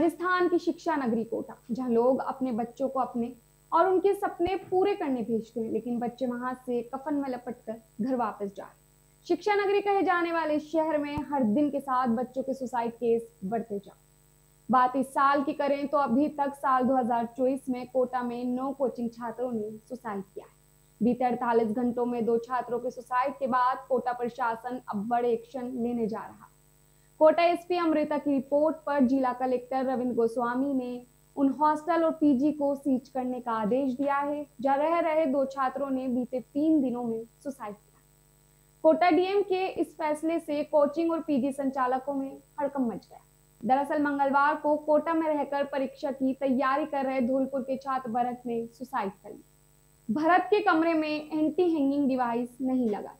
राजस्थान की शिक्षा नगरी कोटा, जहाँ लोग अपने बच्चों को अपने और उनके सपने पूरे करने भेजते हैं, लेकिन बच्चे वहां से कफन में लपटकर घर वापस जा रहे हैं। शिक्षा नगरी कहे जाने वाले शहर में हर दिन के साथ बच्चों के सुसाइड केस बढ़ते जा। बात इस साल की करें तो अभी तक साल 2024 में कोटा में 9 कोचिंग छात्रों ने सुसाइड किया है। बीते 48 घंटों में 2 छात्रों के सुसाइड के बाद कोटा प्रशासन अब बड़े एक्शन लेने जा रहा है। कोटा एसपी अमृता की रिपोर्ट पर जिला कलेक्टर रविंद्र गोस्वामी ने उन हॉस्टल और पीजी को सीज करने का आदेश दिया है जहाँ रह रहे 2 छात्रों ने बीते 3 दिनों में सुसाइड किया। कोटा डीएम के इस फैसले से कोचिंग और पीजी संचालकों में हड़कंप मच गया। दरअसल मंगलवार को कोटा में रहकर परीक्षा की तैयारी कर रहे धौलपुर के छात्र भरत ने सुसाइड कर लिया। भरत के कमरे में एंटी हैंगिंग डिवाइस नहीं लगा।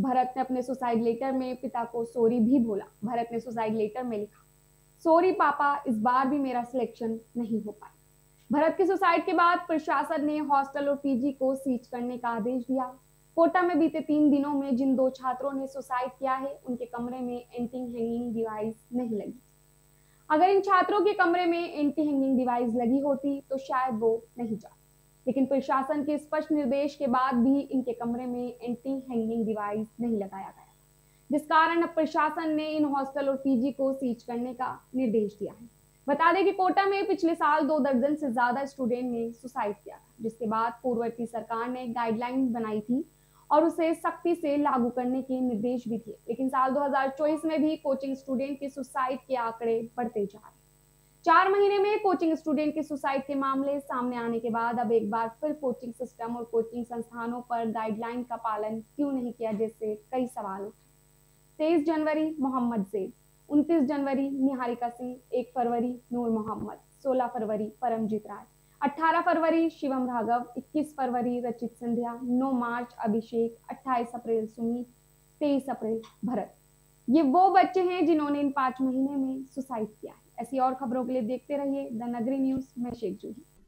भरत ने अपने सुसाइड लेटर में पिता को सॉरी भी बोला। भरत ने सुसाइड लेटर में लिखा, सॉरी पापा, इस बार भी मेरा सिलेक्शन नहीं हो पाया। भरत के सुसाइड के बाद प्रशासन ने हॉस्टल और पीजी को सीज करने का आदेश दिया। कोटा में बीते 3 दिनों में जिन 2 छात्रों ने सुसाइड किया है, उनके कमरे में एंटी हैंगिंग डिवाइस नहीं लगी। अगर इन छात्रों के कमरे में एंटी हैंगिंग डिवाइस लगी होती तो शायद वो नहीं जाते, लेकिन प्रशासन के स्पष्ट निर्देश के बाद भी इनके कमरे में एंटी हैंगिंग डिवाइस नहीं लगाया गया, जिस कारण अब प्रशासन ने इन हॉस्टल और पीजी को सीज करने का निर्देश दिया है। बता दें कि कोटा में पिछले साल 2 दर्जन से ज्यादा स्टूडेंट ने सुसाइड किया था, जिसके बाद पूर्ववर्ती सरकार ने गाइडलाइन बनाई थी और उसे सख्ती से लागू करने के निर्देश भी दिए, लेकिन साल 2024 में भी कोचिंग स्टूडेंट के सुसाइड के आंकड़े बढ़ते जा रहे। 4 महीने में कोचिंग स्टूडेंट के सुसाइड के मामले सामने आने के बाद अब एक बार फिर कोचिंग सिस्टम और कोचिंग संस्थानों पर गाइडलाइन का पालन क्यों नहीं किया जैसे कई सवाल उठे। 23 जनवरी मोहम्मद जैद, 29 जनवरी निहारिका सिंह, 1 फरवरी नूर मोहम्मद, 16 फरवरी परमजीत राय, 18 फरवरी शिवम राघव, 21 फरवरी रचित सिंधिया, 9 मार्च अभिषेक, 28 अप्रैल सुमित, 23 अप्रैल भरत। ये वो बच्चे हैं जिन्होंने इन 5 महीने में सुसाइड किया है। ऐसी और खबरों के लिए देखते रहिए द नगरी न्यूज़ में शेख जुबी।